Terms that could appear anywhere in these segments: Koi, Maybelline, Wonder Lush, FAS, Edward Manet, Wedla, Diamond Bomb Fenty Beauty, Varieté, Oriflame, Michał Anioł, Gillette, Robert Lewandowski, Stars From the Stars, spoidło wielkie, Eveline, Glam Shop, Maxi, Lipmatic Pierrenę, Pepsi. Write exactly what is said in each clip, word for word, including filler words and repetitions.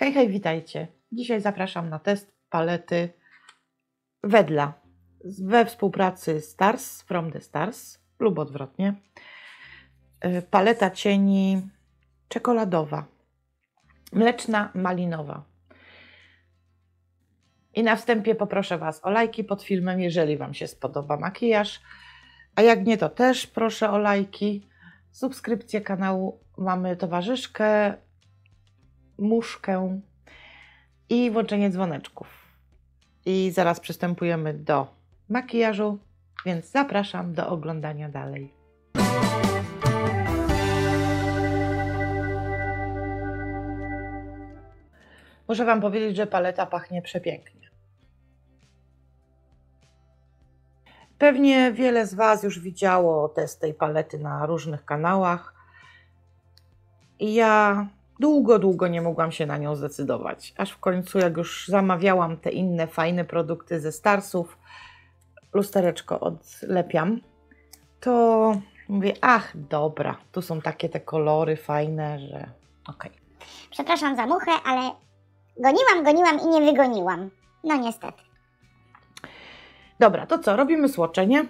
Hej, hej, witajcie. Dzisiaj zapraszam na test palety Wedla we współpracy Stars From the Stars lub odwrotnie. Paleta cieni czekoladowa, mleczna, malinowa. I na wstępie poproszę Was o lajki pod filmem, jeżeli Wam się spodoba makijaż. A jak nie, to też proszę o lajki, subskrypcję kanału. Mamy towarzyszkę, muszkę i włączenie dzwoneczków. I zaraz przystępujemy do makijażu, więc zapraszam do oglądania dalej. Muszę Wam powiedzieć, że paleta pachnie przepięknie. Pewnie wiele z Was już widziało test tej palety na różnych kanałach. I ja długo, długo nie mogłam się na nią zdecydować. Aż w końcu, jak już zamawiałam te inne fajne produkty ze Starsów, lustereczko odlepiam, to mówię, ach, dobra, tu są takie te kolory fajne, że okej. Okay. Przepraszam za muchę, ale goniłam, goniłam i nie wygoniłam. No niestety. Dobra, to co? Robimy słoczenie.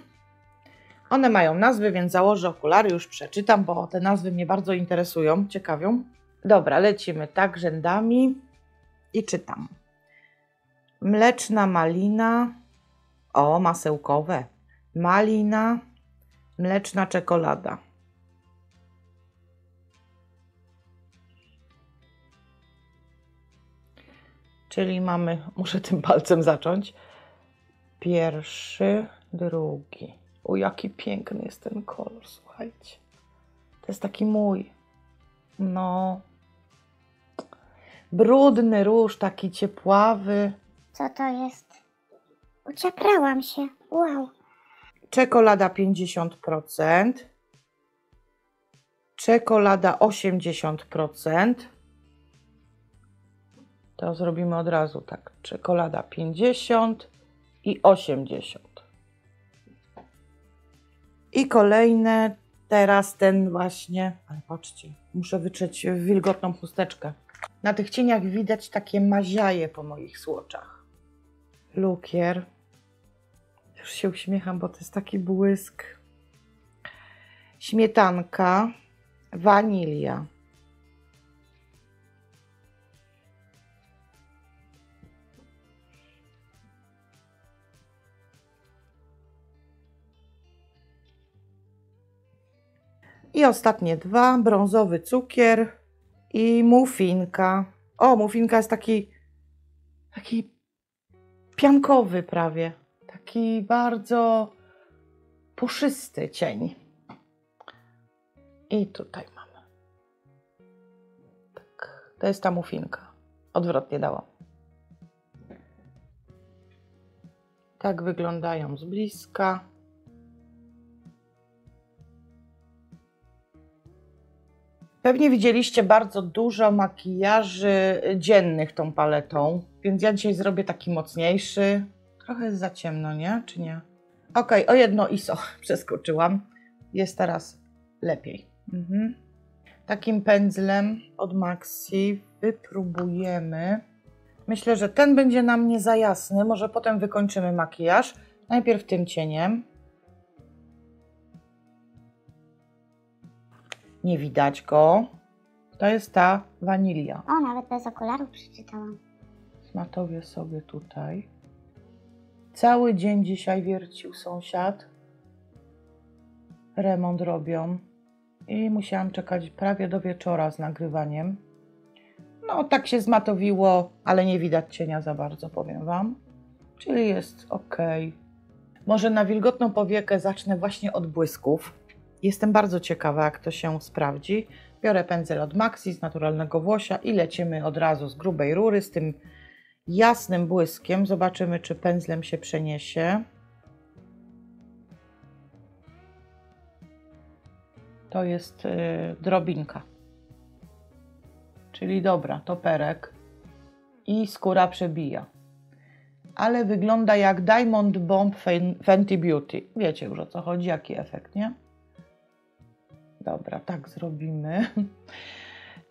One mają nazwy, więc założę okulary, już przeczytam, bo te nazwy mnie bardzo interesują, ciekawią. Dobra, lecimy tak rzędami i czytam. Mleczna malina, o, masełkowe, malina, mleczna czekolada. Czyli mamy, muszę tym palcem zacząć, pierwszy, drugi. O, jaki piękny jest ten kolor, słuchajcie. To jest taki mój, no, brudny róż, taki ciepławy. Co to jest? Ucieprałam się, wow. Czekolada pięćdziesiąt procent. Czekolada osiemdziesiąt procent. To zrobimy od razu tak, czekolada pięćdziesiąt i osiemdziesiąt. I kolejne, teraz ten właśnie, ale patrzcie, muszę wytrzeć wilgotną chusteczkę. Na tych cieniach widać takie maziaje po moich słoczach. Lukier. Już się uśmiecham, bo to jest taki błysk. Śmietanka, wanilia. I ostatnie dwa, brązowy cukier i muffinka. O, muffinka jest taki, taki piankowy prawie, taki bardzo puszysty cień. I tutaj mamy. Tak, to jest ta muffinka. Odwrotnie dałam. Tak wyglądają z bliska. Pewnie widzieliście bardzo dużo makijaży dziennych tą paletą, więc ja dzisiaj zrobię taki mocniejszy. Trochę jest za ciemno, nie? Czy nie? Ok, o jedno I S O przeskoczyłam. Jest teraz lepiej. Mhm. Takim pędzlem od Maxi wypróbujemy. Myślę, że ten będzie na mnie za jasny. Może potem wykończymy makijaż. Najpierw tym cieniem. Nie widać go. To jest ta wanilia. O, nawet bez okularów przeczytałam. Smatowię sobie tutaj. Cały dzień dzisiaj wiercił sąsiad. Remont robią. I musiałam czekać prawie do wieczora z nagrywaniem. No, tak się zmatowiło, ale nie widać cienia za bardzo, powiem Wam. Czyli jest ok. Może na wilgotną powiekę zacznę właśnie od błysków. Jestem bardzo ciekawa, jak to się sprawdzi. Biorę pędzel od Maxi z naturalnego włosia i lecimy od razu z grubej rury z tym jasnym błyskiem. Zobaczymy, czy pędzlem się przeniesie. To jest yy, drobinka. Czyli dobra, toperek i skóra przebija. Ale wygląda jak Diamond Bomb Fenty Beauty. Wiecie już, o co chodzi, jaki efekt, nie? Dobra, tak zrobimy.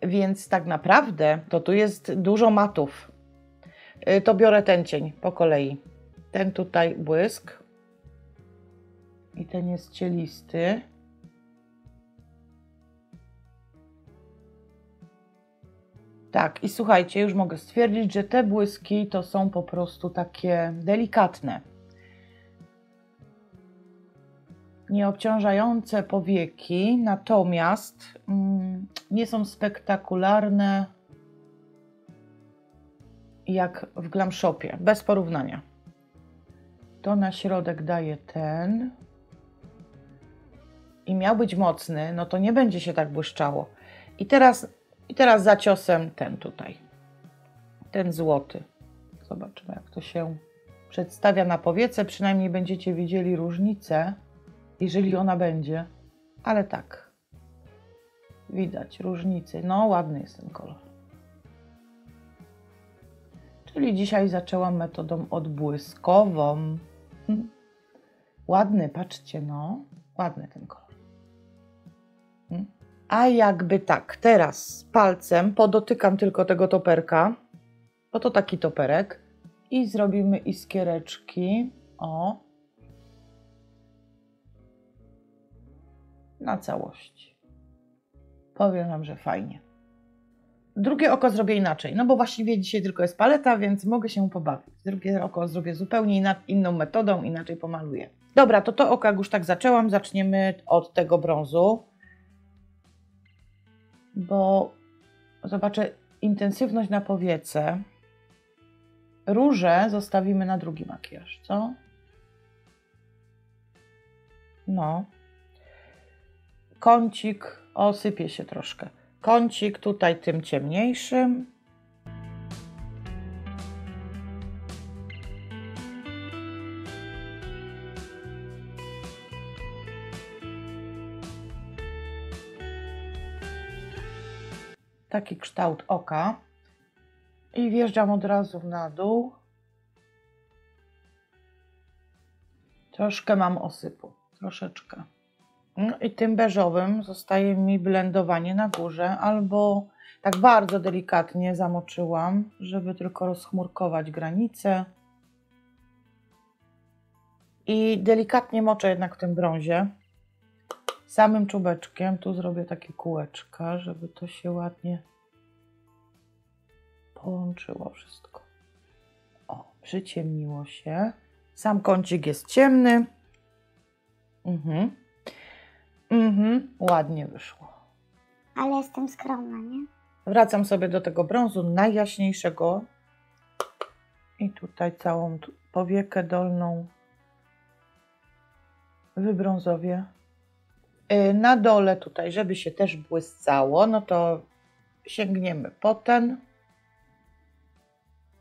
Więc tak naprawdę to tu jest dużo matów. To biorę ten cień po kolei. Ten tutaj błysk. I ten jest cielisty. Tak, i słuchajcie, już mogę stwierdzić, że te błyski to są po prostu takie delikatne. Nieobciążające powieki, natomiast mm, nie są spektakularne jak w Glam Shopie, bez porównania. To na środek daje ten i miał być mocny, no to nie będzie się tak błyszczało. I teraz, i teraz za ciosem ten tutaj, ten złoty. Zobaczymy, jak to się przedstawia na powiece, przynajmniej będziecie widzieli różnicę. Jeżeli ona będzie, ale tak, widać różnicy. No, ładny jest ten kolor. Czyli dzisiaj zaczęłam metodą odbłyskową. Hmm. Ładny, patrzcie, no, ładny ten kolor. Hmm. A jakby tak, teraz palcem podotykam tylko tego toperka, bo to taki toperek, i zrobimy iskiereczki, o. Na całości. Powiem wam, że fajnie. Drugie oko zrobię inaczej, no bo właściwie dzisiaj tylko jest paleta, więc mogę się pobawić. Drugie oko zrobię zupełnie inną metodą, inaczej pomaluję. Dobra, to to oko, jak już tak zaczęłam, zaczniemy od tego brązu. Bo zobaczę intensywność na powiece. Róże zostawimy na drugi makijaż, co? No. Kącik, osypie się troszkę. Kącik tutaj tym ciemniejszym. Taki kształt oka. I wjeżdżam od razu na dół. Troszkę mam osypu, troszeczkę. No i tym beżowym zostaje mi blendowanie na górze, albo tak bardzo delikatnie zamoczyłam, żeby tylko rozchmurkować granice. I delikatnie moczę jednak w tym brązie. Samym czubeczkiem tu zrobię takie kółeczka, żeby to się ładnie połączyło wszystko. O, przyciemniło się. Sam kącik jest ciemny. Mhm. Mhm, ładnie wyszło. Ale jestem skromna, nie? Wracam sobie do tego brązu najjaśniejszego. I tutaj całą powiekę dolną wybrązowię. Na dole tutaj, żeby się też błyscało, no to sięgniemy po ten.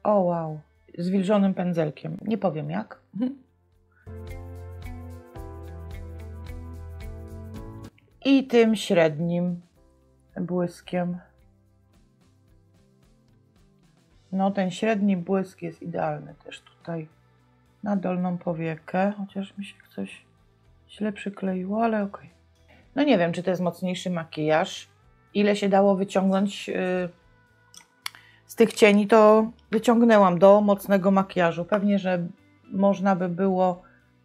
O, wow. Zwilżonym pędzelkiem. Nie powiem jak. I tym średnim błyskiem. No, ten średni błysk jest idealny też tutaj na dolną powiekę, chociaż mi się coś źle przykleiło, ale ok. No nie wiem, czy to jest mocniejszy makijaż. Ile się dało wyciągnąć yy, z tych cieni, to wyciągnęłam do mocnego makijażu. Pewnie, że można by było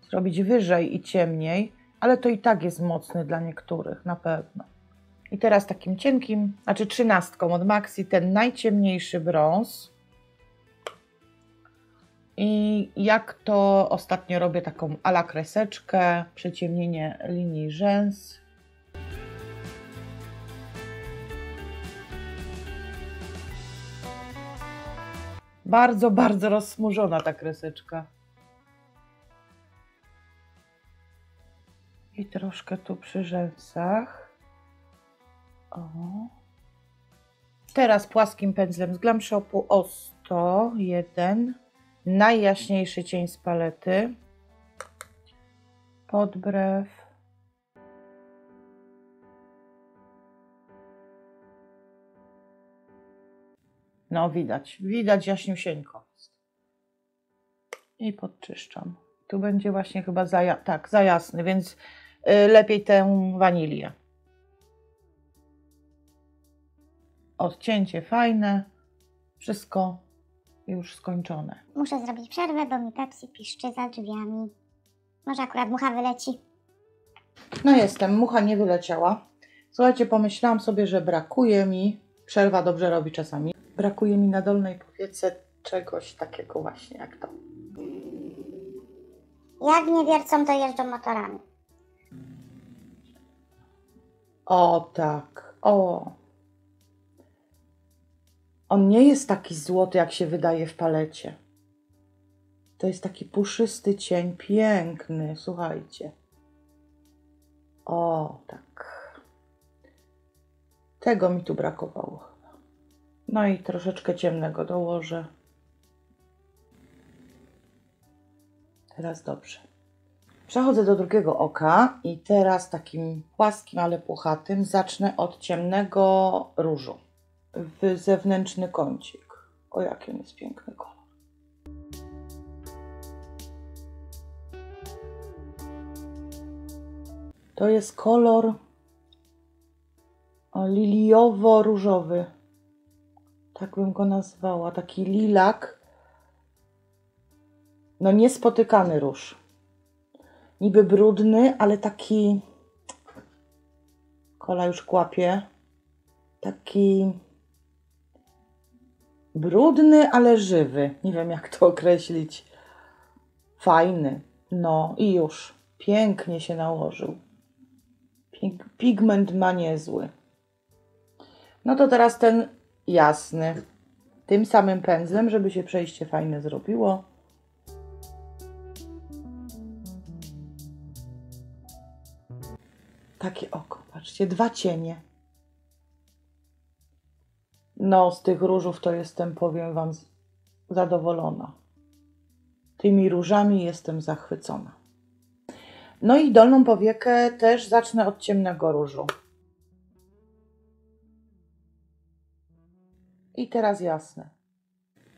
zrobić wyżej i ciemniej. Ale to i tak jest mocny dla niektórych, na pewno. I teraz takim cienkim, znaczy trzynastką od Maxi, ten najciemniejszy brąz. I jak to ostatnio robię, taką a la kreseczkę, przyciemnienie linii rzęs. Bardzo, bardzo rozsmużona ta kreseczka. I troszkę tu przy rzęsach. O. Teraz płaskim pędzlem z Glam Shopu o sto jeden. Najjaśniejszy cień z palety. Pod brew. No widać, widać jaśniusieńko. I podczyszczam. Tu będzie właśnie chyba za, ja tak, za jasny, więc lepiej tę wanilię. odcięcie fajne, wszystko już skończone. Muszę zrobić przerwę, bo mi Pepsi piszczy za drzwiami. Może akurat mucha wyleci. No jestem, mucha nie wyleciała. Słuchajcie, pomyślałam sobie, że brakuje mi, przerwa dobrze robi czasami, brakuje mi na dolnej powiece czegoś takiego właśnie jak to. Jak nie wiercą, to jeżdżą motorami. O tak, o. On nie jest taki złoty, jak się wydaje w palecie. To jest taki puszysty cień, piękny, słuchajcie. O tak. Tego mi tu brakowało chyba. No i troszeczkę ciemnego dołożę. Teraz dobrze. Przechodzę do drugiego oka i teraz takim płaskim, ale puchatym zacznę od ciemnego różu w zewnętrzny kącik. O, jaki on jest piękny kolor. To jest kolor liliowo-różowy. Tak bym go nazwała. Taki lilak. No niespotykany róż. Niby brudny, ale taki... Kola już kłapie. Taki... brudny, ale żywy. Nie wiem, jak to określić. Fajny. No i już. Pięknie się nałożył. Pigment ma niezły. No to teraz ten jasny. Tym samym pędzlem, żeby się przejście fajne zrobiło. Takie oko, patrzcie, dwa cienie. No, z tych różów to jestem, powiem wam, zadowolona. Tymi różami jestem zachwycona. No i dolną powiekę też zacznę od ciemnego różu. I teraz jasne.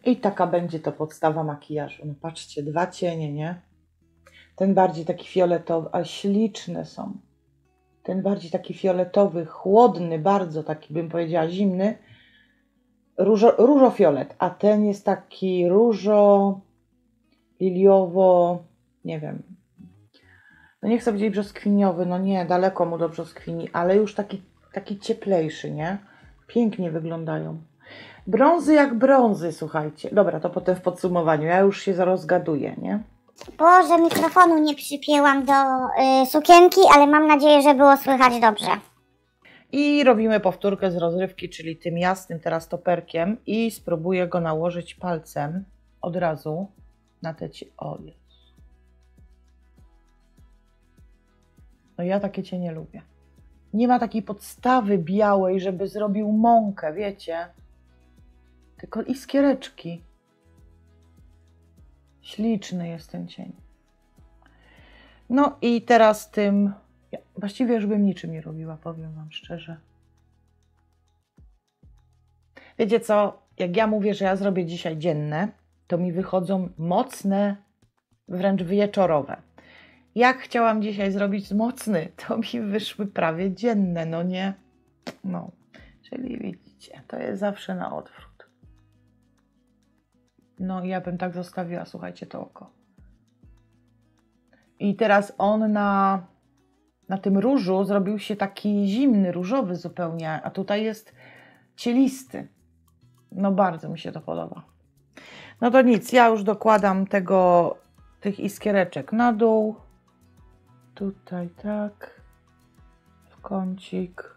I taka będzie to podstawa makijażu. No patrzcie, dwa cienie, nie? Ten bardziej taki fioletowy, a śliczne są. Ten bardziej taki fioletowy, chłodny, bardzo taki, bym powiedziała, zimny. Różo, różofiolet, a ten jest taki różo, liliowo, nie wiem. No nie chcę powiedzieć brzoskwiniowy, no nie, daleko mu do brzoskwini, ale już taki, taki cieplejszy, nie? Pięknie wyglądają. Brązy jak brązy, słuchajcie. Dobra, to potem w podsumowaniu. Ja już się rozgaduję, nie? Boże, mikrofonu nie przypięłam do y, sukienki, ale mam nadzieję, że było słychać dobrze. I robimy powtórkę z rozrywki, czyli tym jasnym teraz toperkiem i spróbuję go nałożyć palcem od razu na te cienie. O Jezu. No ja takie cienie lubię. Nie ma takiej podstawy białej, żeby zrobił mąkę, wiecie? Tylko iskiereczki. Śliczny jest ten cień. No i teraz tym... Ja właściwie już bym niczym nie robiła, powiem wam szczerze. Wiecie co? Jak ja mówię, że ja zrobię dzisiaj dzienne, to mi wychodzą mocne, wręcz wieczorowe. Jak chciałam dzisiaj zrobić mocny, to mi wyszły prawie dzienne, no nie? No, czyli widzicie, to jest zawsze na odwrót. No i ja bym tak zostawiła, słuchajcie, to oko. I teraz on na, na tym różu zrobił się taki zimny, różowy zupełnie, a tutaj jest cielisty. No bardzo mi się to podoba. No to nic, ja już dokładam tego, tych iskiereczek na dół. Tutaj tak, w kącik.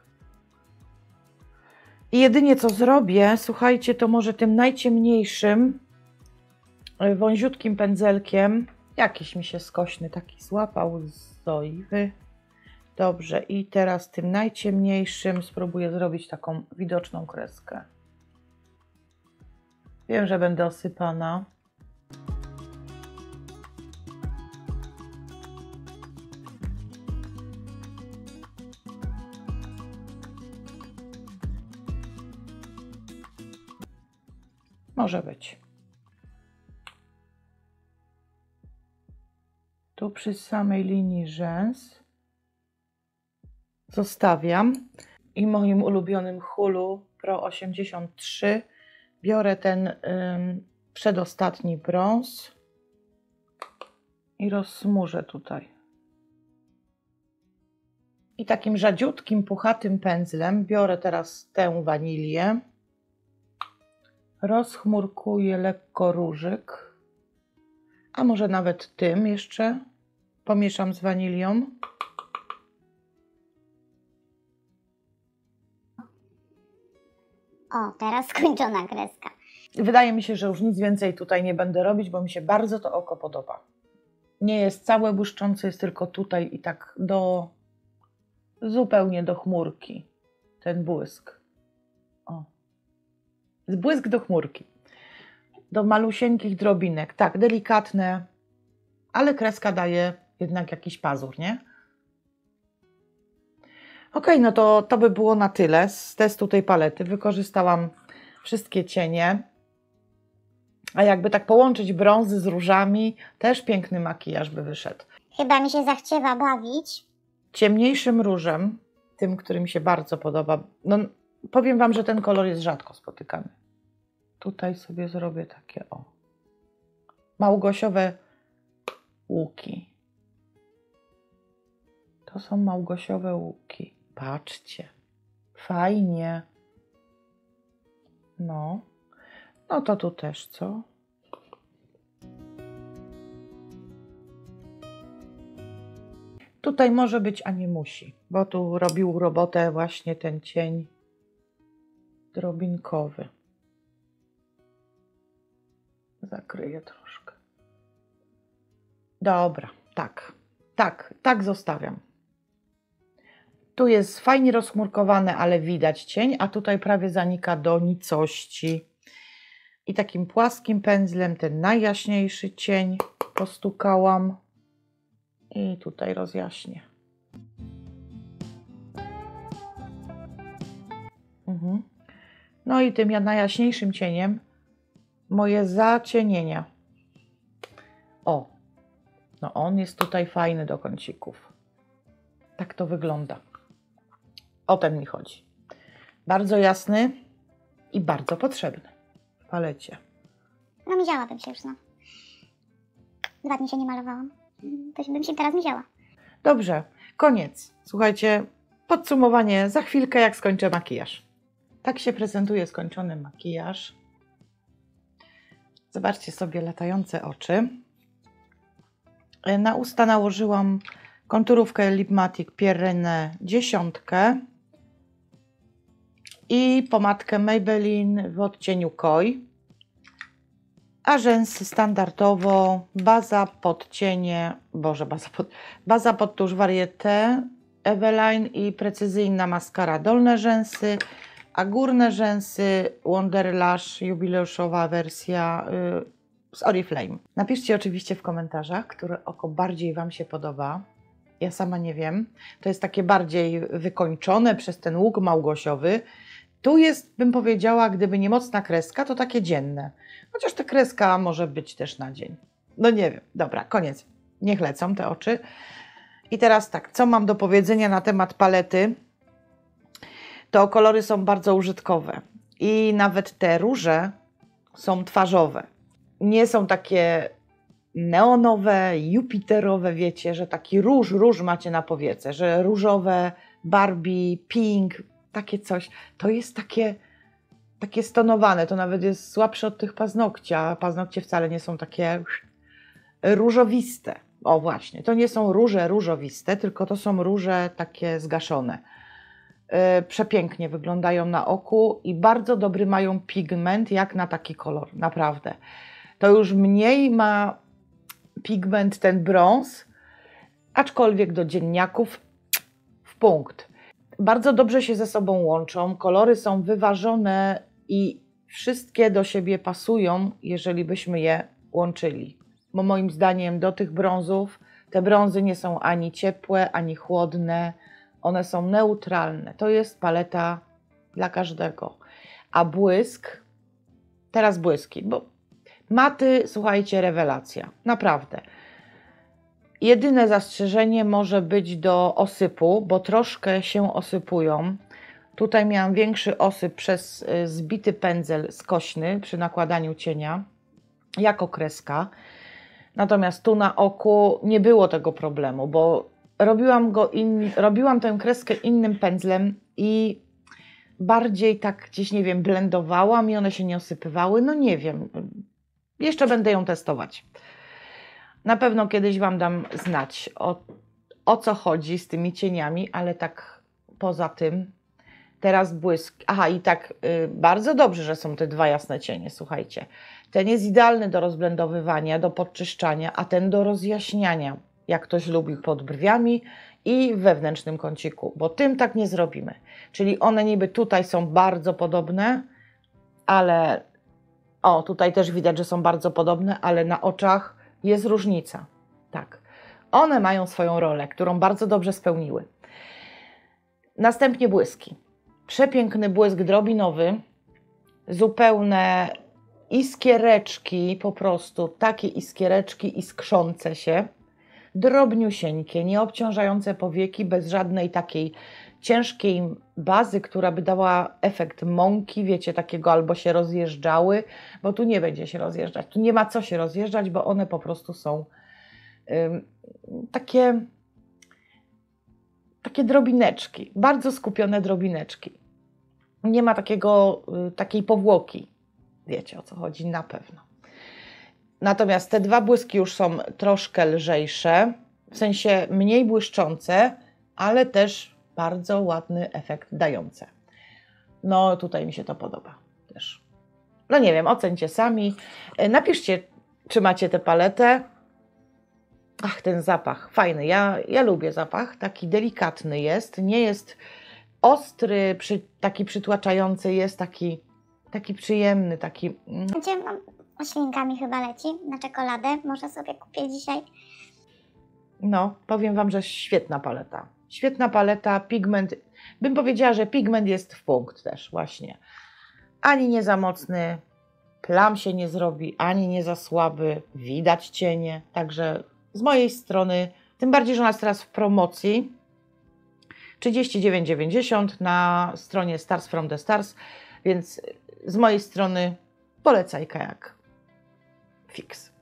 I jedynie co zrobię, słuchajcie, to może tym najciemniejszym, wąziutkim pędzelkiem, jakiś mi się skośny taki złapał z oliwy. Dobrze, i teraz tym najciemniejszym spróbuję zrobić taką widoczną kreskę. Wiem, że będę osypana. Może być. Tu przy samej linii rzęs zostawiam i moim ulubionym hulu Pro osiemdziesiąt trzy. Biorę ten ym, przedostatni brąz i rozsmużę tutaj. I takim rzadziutkim, puchatym pędzlem biorę teraz tę wanilię. Rozchmurkuję lekko różyk, a może nawet tym jeszcze pomieszam z wanilią. O, teraz skończona kreska. Wydaje mi się, że już nic więcej tutaj nie będę robić, bo mi się bardzo to oko podoba. Nie jest całe błyszczące, jest tylko tutaj i tak do... zupełnie do chmurki ten błysk. O. Błysk do chmurki. Do malusieńkich drobinek. Tak, delikatne, ale kreska daje jednak jakiś pazur, nie? Ok, no to to by było na tyle z testu tej palety. Wykorzystałam wszystkie cienie. A jakby tak połączyć brązy z różami, też piękny makijaż by wyszedł. Chyba mi się zachciewa bawić. Ciemniejszym różem, tym, który mi się bardzo podoba. No, powiem Wam, że ten kolor jest rzadko spotykany. Tutaj sobie zrobię takie o małgosiowe łuki. To są małgosiowe łuki. Patrzcie. Fajnie. No. No to tu też, co? Tutaj może być, a nie musi, bo tu robił robotę właśnie ten cień drobinkowy. Zakryję troszkę. Dobra, tak. Tak, tak zostawiam. Tu jest fajnie rozchmurkowane, ale widać cień, a tutaj prawie zanika do nicości. I takim płaskim pędzlem ten najjaśniejszy cień postukałam. I tutaj rozjaśnię. Mhm. No i tym najjaśniejszym cieniem moje zacienienia. O, no on jest tutaj fajny do kącików. Tak to wygląda. O ten mi chodzi. Bardzo jasny i bardzo potrzebny w palecie. No miziałabym się już, no. Dwa dni się nie malowałam. To bym się teraz miziała. Dobrze, koniec. Słuchajcie, podsumowanie za chwilkę, jak skończę makijaż. Tak się prezentuje skończony makijaż. Zobaczcie sobie latające oczy. Na usta nałożyłam konturówkę Lipmatic Pierrenę dziesiątkę i pomadkę Maybelline w odcieniu Koi. A rzęsy standardowo, baza pod cienie, boże, baza pod, baza pod tusz Varieté, Eveline i precyzyjna maskara dolne rzęsy, a górne rzęsy Wonder Lush, jubileuszowa wersja y, z Oriflame. Napiszcie oczywiście w komentarzach, które oko bardziej Wam się podoba. Ja sama nie wiem. To jest takie bardziej wykończone przez ten łuk małgosiowy. Tu jest, bym powiedziała, gdyby nie mocna kreska, to takie dzienne. Chociaż ta kreska może być też na dzień. No nie wiem. Dobra, koniec. Niech lecą te oczy. I teraz tak, co mam do powiedzenia na temat palety? To kolory są bardzo użytkowe. I nawet te róże są twarzowe. Nie są takie neonowe, jupiterowe, wiecie, że taki róż, róż macie na powiece, że różowe, Barbie, pink... Takie coś, to jest takie, takie stonowane, to nawet jest słabsze od tych paznokci, a paznokcie wcale nie są takie różowiste. O właśnie, to nie są róże różowiste, tylko to są róże takie zgaszone. Przepięknie wyglądają na oku i bardzo dobry mają pigment jak na taki kolor, naprawdę. To już mniej ma pigment ten brąz, aczkolwiek do dzienniaków w punkt. Bardzo dobrze się ze sobą łączą, kolory są wyważone i wszystkie do siebie pasują, jeżeli byśmy je łączyli. Bo moim zdaniem do tych brązów, te brązy nie są ani ciepłe, ani chłodne, one są neutralne. To jest paleta dla każdego. A błysk, teraz błyski, bo maty, słuchajcie, rewelacja, naprawdę. Jedyne zastrzeżenie może być do osypu, bo troszkę się osypują. Tutaj miałam większy osyp przez zbity pędzel skośny przy nakładaniu cienia, jako kreska. Natomiast tu na oku nie było tego problemu, bo robiłam, go in, robiłam tę kreskę innym pędzlem i bardziej tak gdzieś, nie wiem, blendowałam i one się nie osypywały. No nie wiem, jeszcze będę ją testować. Na pewno kiedyś Wam dam znać o, o co chodzi z tymi cieniami, ale tak poza tym teraz błysk. Aha, i tak y, bardzo dobrze, że są te dwa jasne cienie, słuchajcie. Ten jest idealny do rozblendowywania, do podczyszczania, a ten do rozjaśniania, jak ktoś lubi pod brwiami i w wewnętrznym kąciku, bo tym tak nie zrobimy. Czyli one niby tutaj są bardzo podobne, ale o, tutaj też widać, że są bardzo podobne, ale na oczach jest różnica. Tak, one mają swoją rolę, którą bardzo dobrze spełniły. Następnie błyski. Przepiękny błysk drobinowy, zupełne iskiereczki, po prostu takie iskiereczki iskrzące się, drobniusieńkie, nieobciążające powieki, bez żadnej takiej ciężkiej bazy, która by dała efekt mąki, wiecie, takiego albo się rozjeżdżały, bo tu nie będzie się rozjeżdżać, tu nie ma co się rozjeżdżać, bo one po prostu są ym, takie, takie drobineczki, bardzo skupione drobineczki. Nie ma takiego, y, takiej powłoki, wiecie o co chodzi na pewno. Natomiast te dwa błyski już są troszkę lżejsze, w sensie mniej błyszczące, ale też bardzo ładny efekt dające. No tutaj mi się to podoba też. No nie wiem, ocencie sami. Napiszcie, czy macie tę paletę. Ach, ten zapach, fajny. Ja, ja lubię zapach, taki delikatny jest, nie jest ostry, przy, taki przytłaczający jest, taki, taki przyjemny, taki... Oślinkami chyba leci na czekoladę. Może sobie kupię dzisiaj. No, powiem Wam, że świetna paleta. Świetna paleta, pigment. Bym powiedziała, że pigment jest w punkt też właśnie. Ani nie za mocny, plam się nie zrobi, ani nie za słaby. Widać cienie. Także z mojej strony, tym bardziej, że ona jest teraz w promocji. trzydzieści dziewięć dziewięćdziesiąt na stronie Stars From the Stars. Więc z mojej strony polecajka jak fix.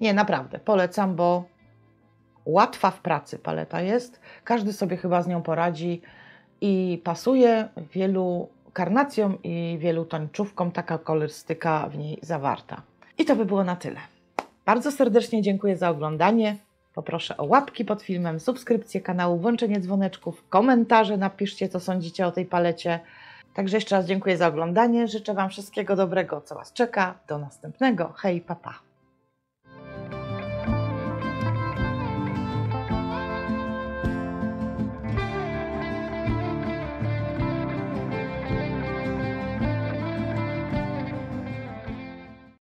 Nie, naprawdę, polecam, bo łatwa w pracy paleta jest. Każdy sobie chyba z nią poradzi i pasuje wielu karnacjom i wielu tańczówkom, taka kolorystyka w niej zawarta. I to by było na tyle. Bardzo serdecznie dziękuję za oglądanie. Poproszę o łapki pod filmem, subskrypcję kanału, włączenie dzwoneczków, komentarze, napiszcie co sądzicie o tej palecie. Także jeszcze raz dziękuję za oglądanie, życzę Wam wszystkiego dobrego, co Was czeka. Do następnego, hej, pa, pa.